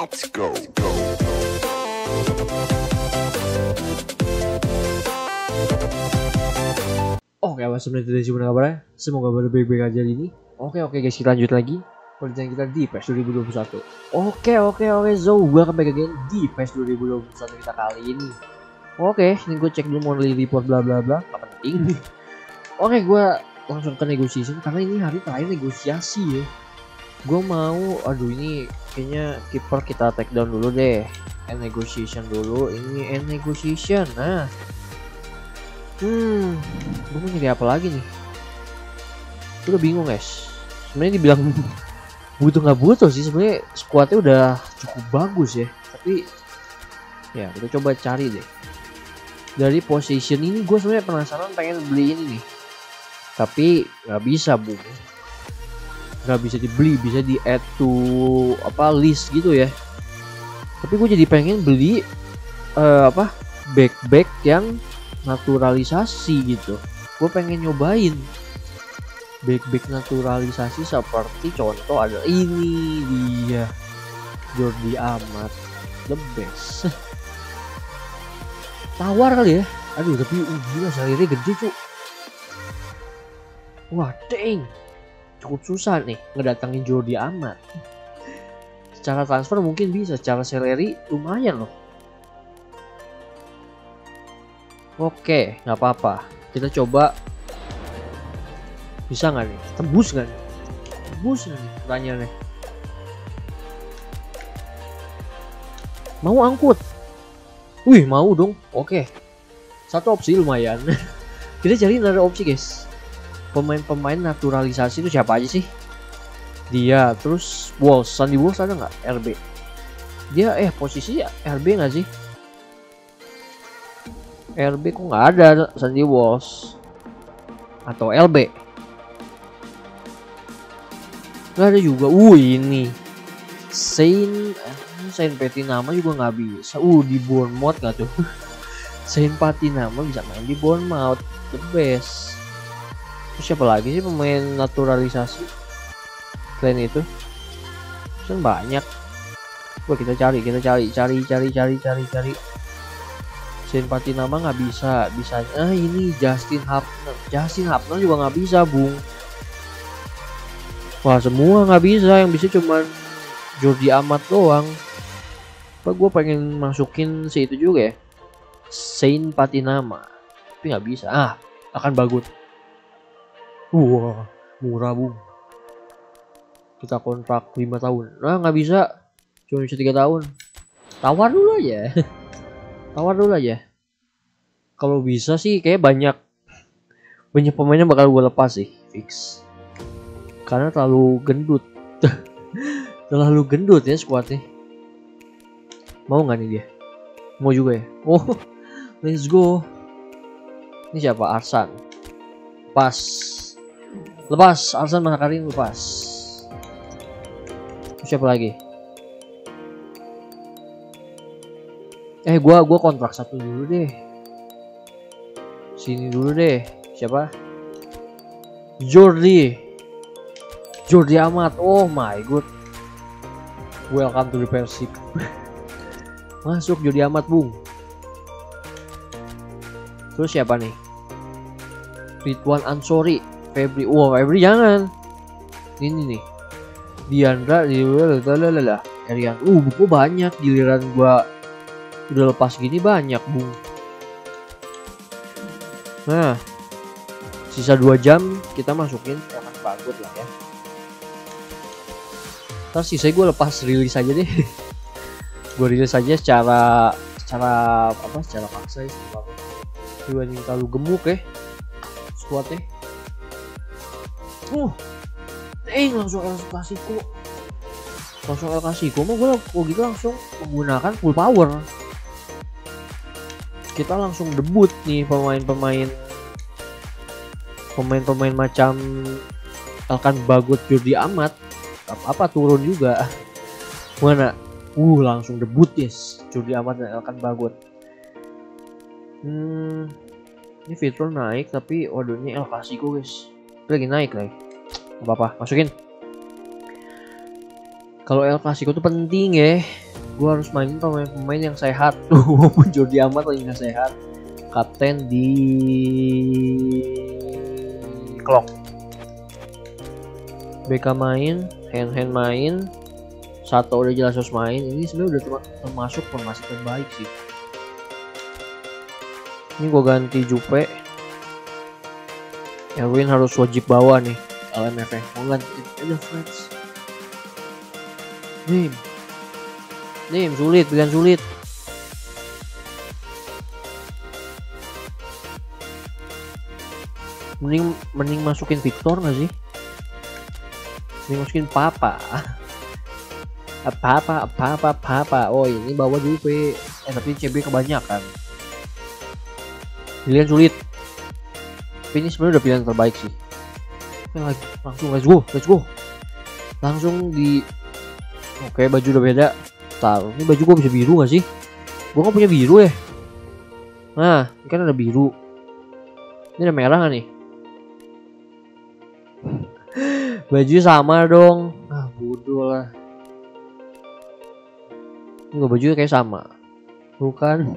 Let's go. Oke, apa sebenarnya dari sini kabarnya? Semoga baik-baik aja ini. Oke guys, kita lanjut lagi perjalanan kita di PES 2021. Oke, so welcome back again di PES 2021 kita kali ini. Oke, ini gue cek dulu monthly report bla bla bla, gak penting. Oke, gue langsung ke negosiasi karena ini hari terakhir negosiasi ya. Gue mau, aduh ini kayaknya kiper kita take down dulu deh. End negotiation dulu, ini end negotiation. Nah, gue mau nyari apa lagi nih? Gue udah bingung guys. Sebenarnya dibilang butuh nggak butuh sih, sebenarnya skuadnya udah cukup bagus ya. Tapi ya kita coba cari deh. Dari position ini gue sebenarnya penasaran pengen beli ini nih. Tapi nggak bisa bu. Nggak bisa dibeli, bisa di add to apa list gitu ya. Tapi gue jadi pengen beli back yang naturalisasi gitu. Gue pengen nyobain back naturalisasi seperti contoh ada ini dia Jordi Amat, the best. Tawar kali ya. Aduh tapi gila salirnya gede cu. Wah dang, cukup susah nih ngedatangin Jordi Amat. Secara transfer mungkin bisa, secara salary lumayan loh. Oke, nggak apa-apa. Kita coba bisa nggak nih? Tembus nggak nih? Tembus nggak nih? Tanya nih. Mau angkut? Wih mau dong. Oke, satu opsi lumayan. Kita cari ada opsi guys. Pemain-pemain naturalisasi itu siapa aja sih? Dia terus Walls, Sandy Walls ada nggak? RB. Dia posisinya RB nggak sih? RB kok nggak ada Sandy Walls atau LB? Nggak ada juga. Ini Saint Patinama juga nggak bisa. Di Bournemouth nggak tuh? Saint Patinama bisa main di Bournemouth, the best. Siapa lagi sih pemain naturalisasi selain itu? Kan banyak. Wah, kita cari. Saint Patinama nggak bisa, bisanya ini Justin Hapner juga nggak bisa bung. Wah semua nggak bisa, yang bisa cuman Jordi Amat doang. Apa gue pengen masukin si itu juga ya, Saint Patinama, tapi nggak bisa. Elkan Baggott. Wah, murah bung. Kita kontrak 5 tahun. Nah, nggak bisa. Cuma bisa 3 tahun. Tawar dulu aja. Kalau bisa sih kayak banyak pemainnya bakal gue lepas sih, fix. Karena terlalu gendut. Terlalu gendut ya squadnya. Mau nggak nih dia? Mau juga ya. Oh, let's go. Ini siapa? Arsan. Pas. Lepas, Arsan Masa lepas. Siapa lagi? Gua kontrak satu dulu deh. Sini dulu deh. Siapa? Jordi Amat. Oh my god. Welcome to the Persib. Masuk Jordi Amat, bung. Terus siapa nih? Ridwan Ansori. Febri, Febri jangan. Ini nih. Diandra, Erian. Buku banyak, giliran gua udah lepas gini banyak, bung. Nah, sisa 2 jam kita masukin Rahmat Bagot lah ya. Terus sisa gua lepas rilis aja deh. Gua rilis aja secara paksa ya. Dibanding terlalu gemuk ya. Squadnya. Langsung Clasico. Langsung El Clasico. Mau gue kok gitu langsung menggunakan full power. Kita langsung debut nih pemain-pemain macam Elkan Baggott, Jordi Amat. Apa turun juga. Mana? Langsung debut yes. Jordi Amat dan Elkan Baggott. Ini fitur naik tapi waduh ini El Clasico guys. Lagi naik lagi, nggak apa-apa, masukin. Kalau El Clasico itu penting ya, gue harus mainin pemain yang sehat. Jordi Amat lagi nggak sehat, kapten di Klok. BK main, hand main, Sato udah jelas harus main. Ini sebenarnya udah termasuk formasi terbaik sih. Ini gue ganti Jupe. Erwin harus wajib bawa nih LMF. Mau ganti aja Friends. Nih sulit, bukan sulit. Mending masukin Victor nggak sih? Mending masukin Papa. Papa. Oh ini bawa Juve. Tapi CB kebanyakan. Pilihan sulit. Tapi ini sebenarnya udah pilihan terbaik sih. Langsung let's go. Langsung di. Oke, baju udah beda. Taruh ini baju gua bisa biru gak sih? Gua kan punya biru ya. Nah, ini kan ada biru. Ini ada merah gak nih? Baju sama dong. Ah, bodoh lah. Ini gak bajunya kayak sama. Bukan.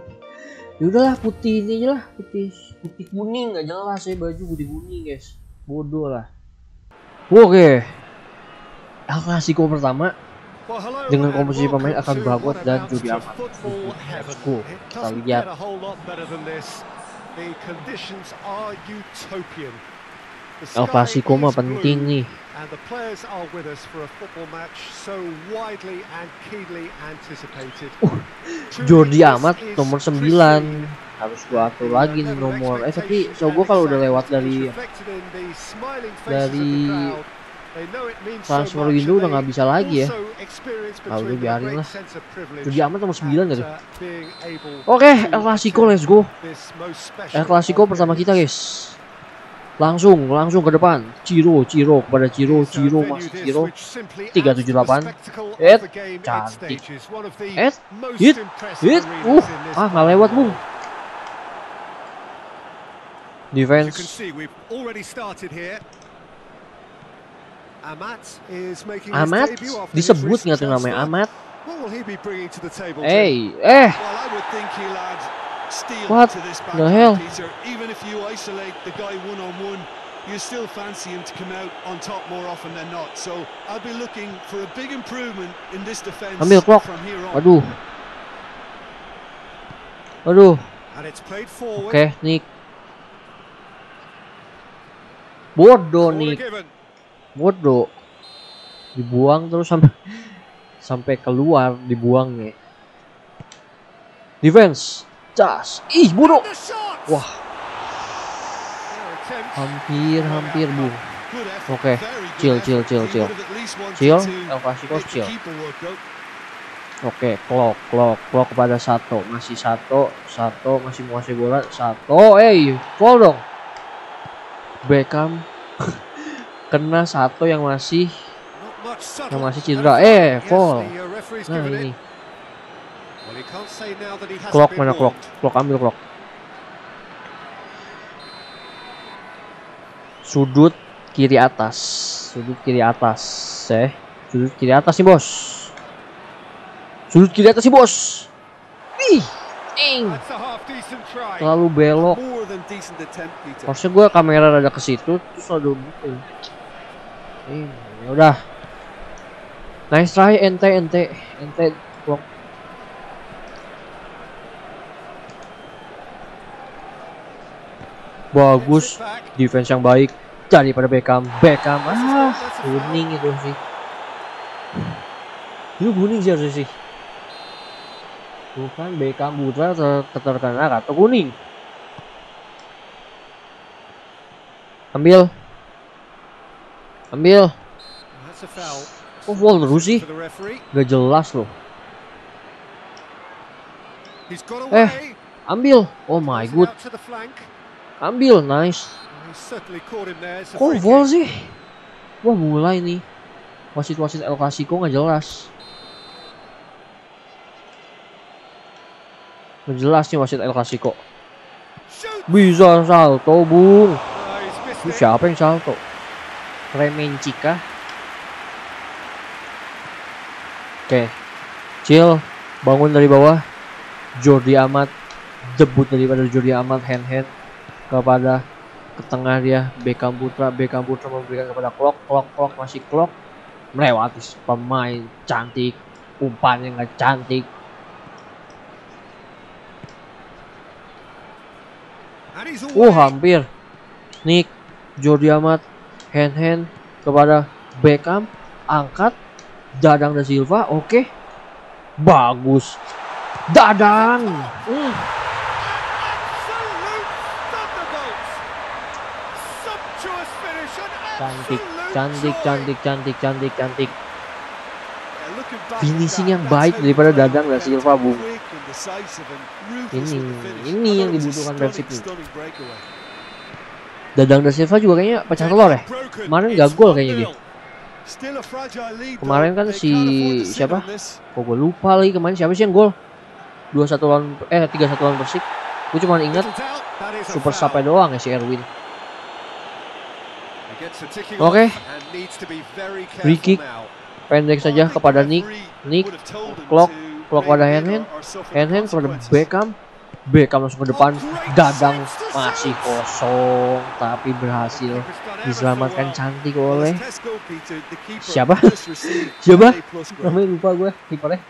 Ya udahlah putih ini aja lah, putih kuning gak jelas ya, baju putih kuning guys. Bodoh lah. Oke. El Clasico pertama. Dengan komposisi pemain Elkan Baggott dan Jordi Amat. Kita lihat. El Clasico mah penting nih. Jordi Amat nomor 9. Harus gua atur lagi nih nomor. Tapi so gua kalau udah lewat dari transfer window udah nggak bisa lagi ya. Kalau udah biarin lah. Jordi Amat nomor 9 gak tuh? Oke, El Clasico let's go. El Clasico pertama kita guys. Langsung ke depan. Ciro kepada Ciro mas Ciro. 378. Cantik. Hit. Nggak lewat bung. Defense. Amat disebut nggak tuh namanya Amat? What the hell? Ambil clock. Aduh. Oke, Nick. Bordo dibuang terus sampai keluar dibuangnya. Defense. Cas. Ih, buruk. Wah. Hampir, Bung. Oke. Chill. El Clasico chill. Oke, clock kepada Sato. Masih Sato masih menguasai bola. Sato, foul dong. Beckham kena Sato yang masih cedera. Foul. Nah, ini. Clock ambil clock. Sudut kiri atas. Sudut kiri atas sih bos. Terlalu belok. Harusnya gue kamera rada ke situ terus lalu buka. Ya udah. Nice try ente clock. Bagus, defense yang baik daripada Beckham. Kuning itu sih. Itu kuning sih harusnya sih. Bukan Beckham Putra terkena kartu kuning. Ambil. Oh, foul terus sih. Gak jelas loh. Ambil. Oh my god. Ambil, nice. Kok foul sih? Wah, mulai nih. Wasit El Clasico nggak jelas nih wasit El Clasico. Bisa salto, Bung. Siapa yang salto? Remencika. Oke. Chill. Bangun dari bawah. Jordi Amat, debut daripada Jordi Amat, hand-hand kepada ke tengah dia. Beckham Putra, Beckham Putra memberikan kepada Klok, Klok, Klok masih Klok, melewati pemain cantik, umpannya nggak cantik. Hampir. Nick Jordi Amat hand-hand kepada Beckham, angkat Dadang da Silva, oke. Bagus Dadang. Cantik. Finishing yang baik daripada Dadang da Silva, Bung. Ini yang dibutuhkan Persib nih. Dadang da Silva juga kayaknya pecah telur ya. Kemarin gak gol kayaknya dia. Kemarin kan si siapa? Kok gue lupa lagi kemarin siapa sih yang gol? 2-1 lawan 3-1 lawan Persib. Gue cuma ingat super sub doang ya si Erwin. Oke. Free kick pendek saja kepada Nick Klok pada hand-hand kepada Beckham langsung ke depan. Dadang masih kosong tapi berhasil diselamatkan cantik oleh siapa namanya lupa gue, kipernya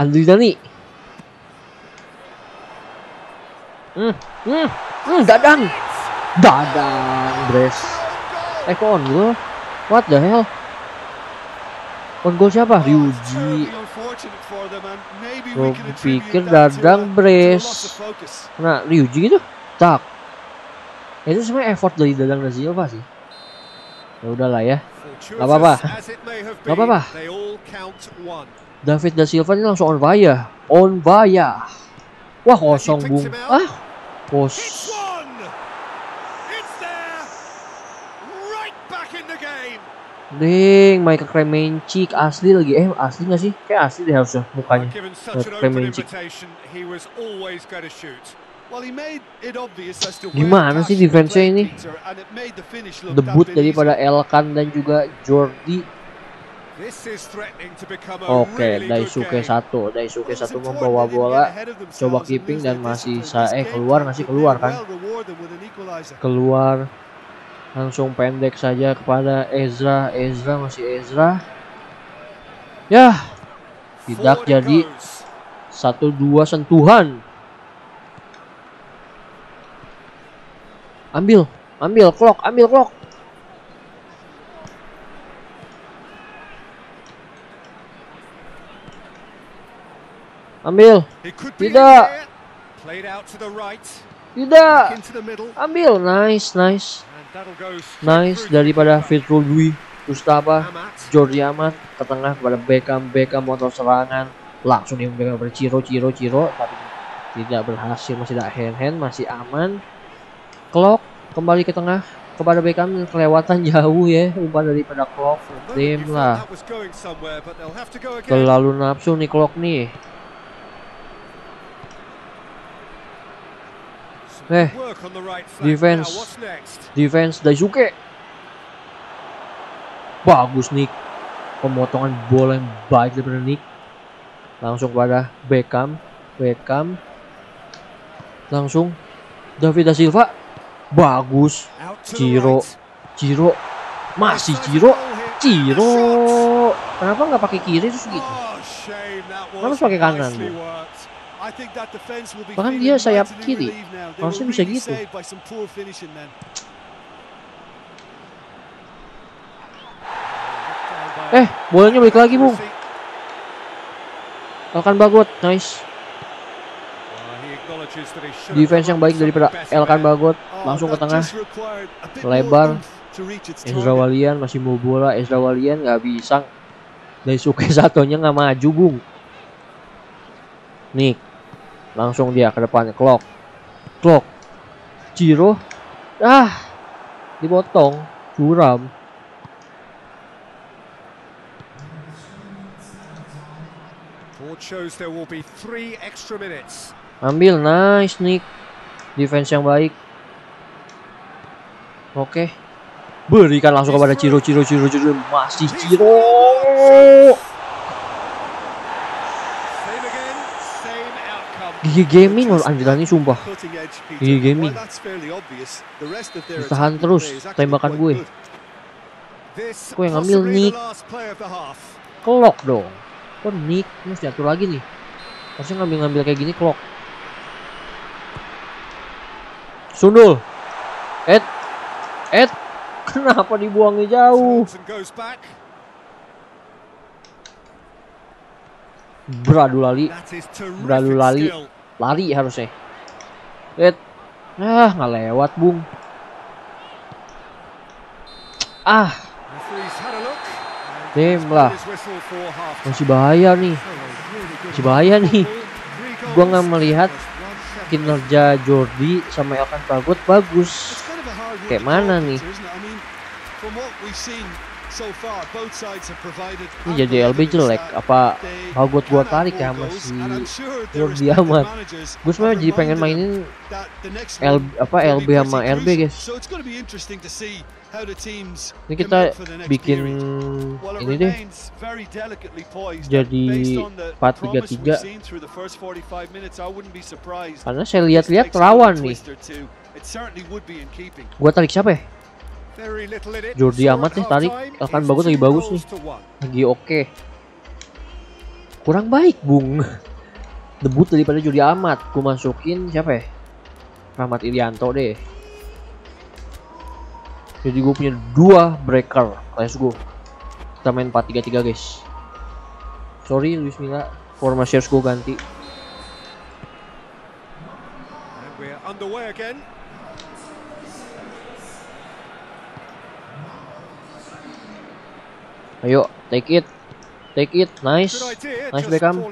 Andreani. Dadang Bres on gue, what the hell, on goal siapa? Ryuji. Gue pikir Dadang Bres, nah Ryuji gitu, tak. Itu sebenarnya effort dari Dadang da Silva sih. Ya udahlah ya, nggak apa-apa. David da Silva ini langsung on fire. Wah kosong Bung, Ding, Michael Kremencik asli lagi. Asli nggak sih? Kayak asli deh harusnya mukanya. Kremencik. Gimana sih defense-nya ini? Debut daripada Elkan dan juga Jordi. Oke, Daisuke satu membawa bola, coba keeping dan masih keluar. Langsung pendek saja kepada Ezra. Yah, tidak jadi 1-2 sentuhan. Ambil Klok. Ambil. Tidak. Ambil, nice daripada Fitro Dwi Mustafa. Jordi Amat ke tengah kepada Beckham motor serangan, langsung dia memegang berciro tapi tidak berhasil, masih ada hand-hand, masih aman. Klok kembali ke tengah kepada Beckham, kelewatan jauh ya umpan daripada Klok. Dem lah, terlalu nafsu nih Klok nih. Defense Daisuke. Bagus Nick. Pemotongan bola yang baik daripada Nick. Langsung kepada Beckham. Langsung David da Silva. Bagus. Ciro. Masih Ciro. Kenapa nggak pakai kiri terus gitu? Kenapa pakai kanan? Bahkan dia sayap kiri, harusnya bisa gitu. Bolanya balik lagi Bung. Elkan Baggott, nice. Defense yang baik daripada Elkan Baggott. Langsung ke tengah, lebar. Ezra Walian masih mau bola, nggak bisa. Daisuke satunya nggak maju Bung. Nih, langsung dia ke depan. Klok. Ciro. Dipotong. Curam. Ambil, nice Nick. Defense yang baik. Oke. Berikan langsung kepada Ciro. Masih Ciro. Gigi Gaming loh anjurannya, sumpah. Gigi Gaming tahan terus tembakan gue. Kok yang ngambil Nick? Kelok dong. Kok Nick harus diatur lagi nih. Harusnya ngambil-ngambil kayak gini kelok. Sundul. Ed kenapa dibuangnya jauh? Beradu lali, lari harusnya. Ed, nggak lewat bung. Damn lah, masih bahaya nih. Gua nggak melihat kinerja Jordi sama Elkan Baggott bagus. Kayak mana nih? Ini jadi LB jelek apa Baggott gua tarik ya masih Jordi Amat. Gue sebenarnya jadi pengen mainin LB sama RB guys. Ini kita bikin ini deh. Jadi 4-3-3. Karena saya lihat-lihat rawan nih. Gua tarik siapa ya? Jordi Amat nih tarik, Elkan Baggott lagi bagus nih, lagi oke. Kurang baik bung, debut daripada Jordi Amat. Gue masukin siapa ya? Rahmat Ilianto deh. Jadi gue punya 2 breaker, let's go. Kita main 4-3-3 guys. Sorry Luis Milla, formasi harus gue ganti. Ayo, take it, nice Beckham.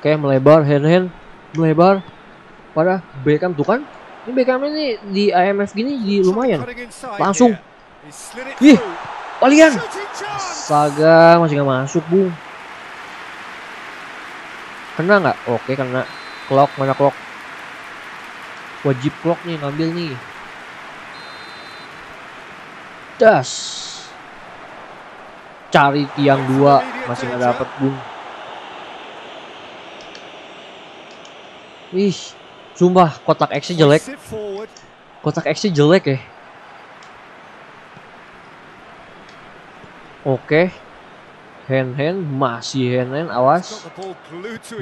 Oke, melebar, hand, melebar. Pada Beckham tuh kan, ini Beckham ini di IMF gini jadi lumayan. Langsung, Walian, astaga masih nggak masuk bung. Kena nggak? Oke, kena. Clock mana clock? Wajib clock nih ngambil nih. Das, cari tiang 2 masih nggak dapet bung. Wih, sumpah kotak X jelek. Kotak X jelek ya. Oke, hand masih hand, awas.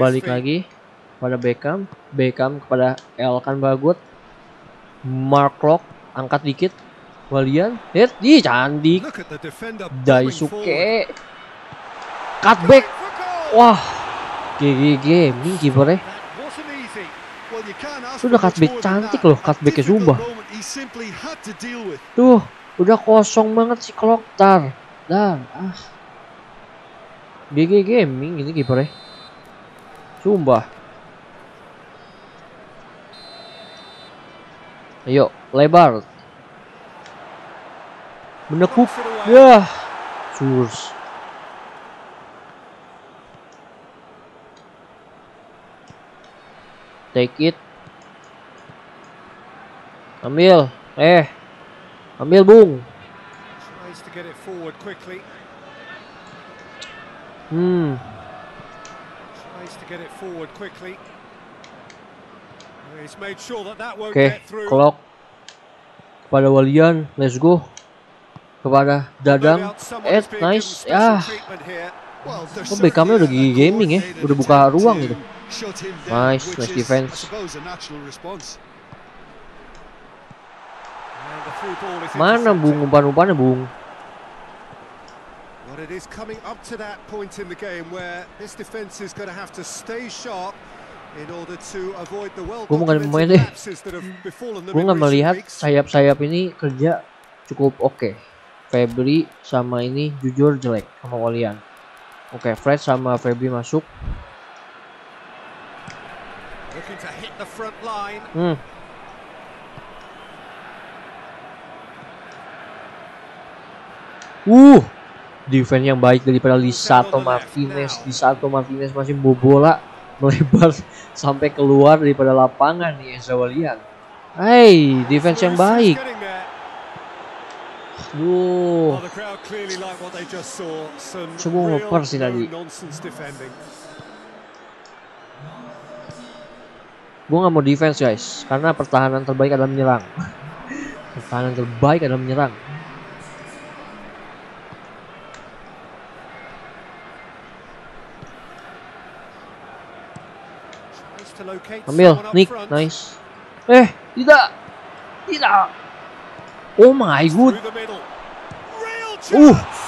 Balik lagi pada Beckham kepada Elkan Baggott. Mark Lock angkat dikit. Walian, lihat, cantik. Daisuke, cutback. Wah, GG, ini kipernya. Sudah cutback cantik loh, cutbacknya sumpah. Tuh, udah kosong banget si Kloktar. GG Gaming ini kipernya. Sumpah. Ayo, lebar. Menekuk, ya, Surs. Take it, ambil bung. Oke, clock pada Walian, let's go. Kepada Dadang, nice ya. Oh, Beckhamnya udah Gigi Gaming ya, udah buka ruang gitu. Nice defense. Mana bung umpan-umpannya bung? Gue mau ganti pemain deh. Gue nggak melihat sayap-sayap ini kerja cukup oke. Febri sama ini jujur jelek sama Walian. Oke, Fred sama Febri masuk. Defense yang baik daripada Lisato Martinez. Lisato Martinez masih bola melebar sampai keluar daripada lapangan nih Ezra Walian. Defense yang baik. Semua persi tadi. Gue nggak mau defense guys, karena pertahanan terbaik adalah menyerang. Pertahanan terbaik adalah menyerang. Ambil, Nick, nice. Eh, tidak, tidak. Oh my god.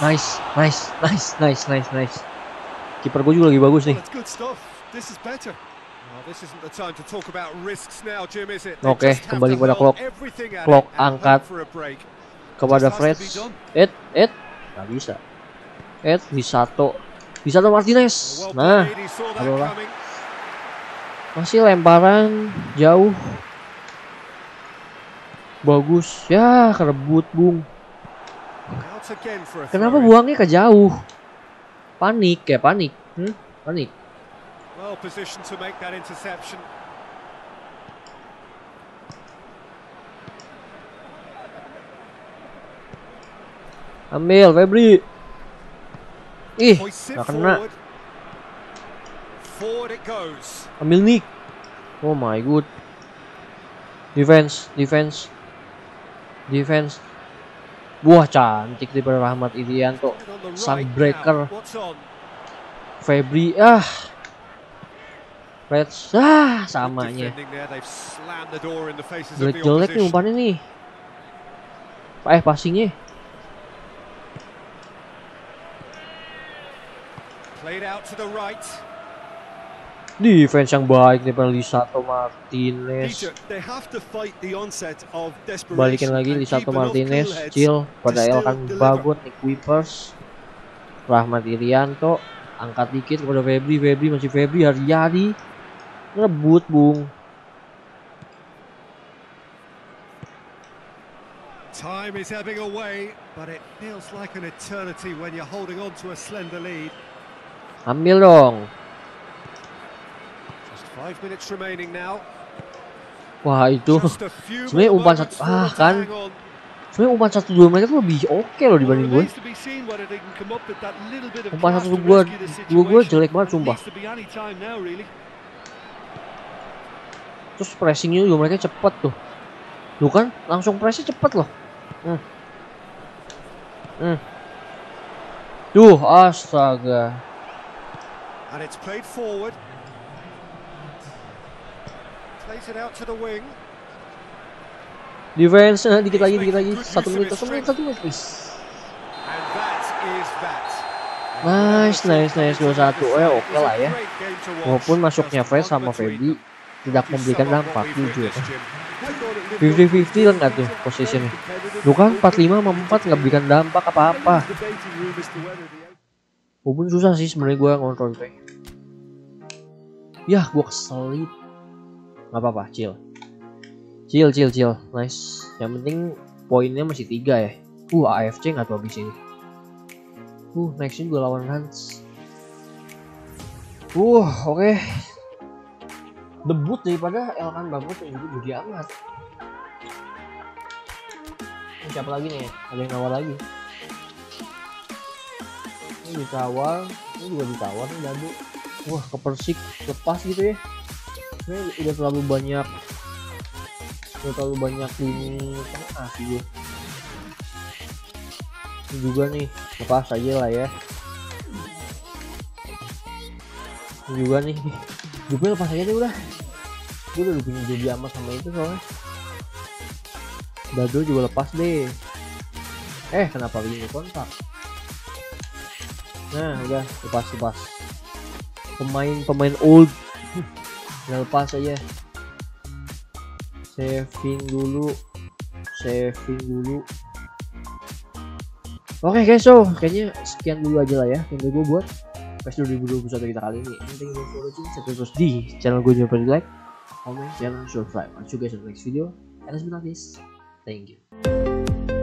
Nice, nice, nice, nice, nice, nice. Kiper gue juga lagi bagus nih. Oke, kembali kepada Clock. Clock angkat kepada Fred. Nggak bisa. Lisato, Lisato Martinez. Nah, aduh, masih lemparan jauh. Bagus. Ya, kerebut, Bung. Kenapa buangnya ke jauh? Panik ya, panik. Panik. Ambil Febri. Ih, nggak kena. Ambil Nick. Oh my god. Defense, defense, defense. Wah, cantik daripada Rahmat Ilianto. Sunbreaker. Febri, Fred, samanya. Jelek-jelek nih umpannya nih. Passingnya. Played out to the right. Defense yang baik daripada Lisato Martinez. Balikin lagi Lisato Martinez, chill pada Elkan Baggott, Nick Wipers, Rahmat Ilianto, angkat dikit kepada Febri, masih Febri, hari-hari ngerebut, Bung. Time is ebbing away, but it feels like an eternity when you're holding on to a slender lead. Ambil dong. 5 minutes remaining now. Wah, itu sebenarnya umpan satu kan. Sebenarnya umpan 1-2 mereka tuh lebih oke loh dibanding gue. Umpan 1-2 gue jelek banget sumpah. Terus pressingnya juga mereka cepet tuh. Tuh kan langsung pressnya cepet loh. Duh, astaga. And it's played forward. Defense, dikit lagi, satu menit, please. Nice, nice, 2-1, oke lah ya. Maupun masuknya Fred sama Febri tidak memberikan dampak, jujur. 50-50 lah nggak tuh posisinya. Bukan 45 sama 4 nggak berikan dampak apa-apa. Walaupun susah sih sebenarnya gue ngontrol kayak. Yah, gue keselip. Gak apa-apa, chill. Chill. Nice. Yang penting poinnya masih 3 ya. AFC gak tuh abis ini. Nextnya gue lawan Hans. Oke. Debut daripada Elkan Baggott yang juga Jordi Amat. Siapa lagi nih? Ada yang nawar lagi. Ini ditawar. Ini juga ditawar nih Dadu. Wah, kepersik. Lepas gitu ya. Ini udah terlalu banyak ini tengah sih. Ini juga nih lepas aja lah ya. Ini juga nih juga lepas aja deh udah. Gue udah punya Jordi Amat sama itu soalnya. Dado juga lepas deh. Kenapa begini kontak? Nah udah lepas pemain old. Lepas aja. Saving dulu. Oke guys, so kayaknya sekian dulu aja lah ya yang gue buat PES 2021 kita kali ini. Penting buat follow terus di channel gue, jangan lupa di like, comment, share, subscribe. I'll see you guys in the next video. And as always, thank you.